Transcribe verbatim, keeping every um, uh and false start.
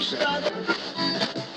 Joseph.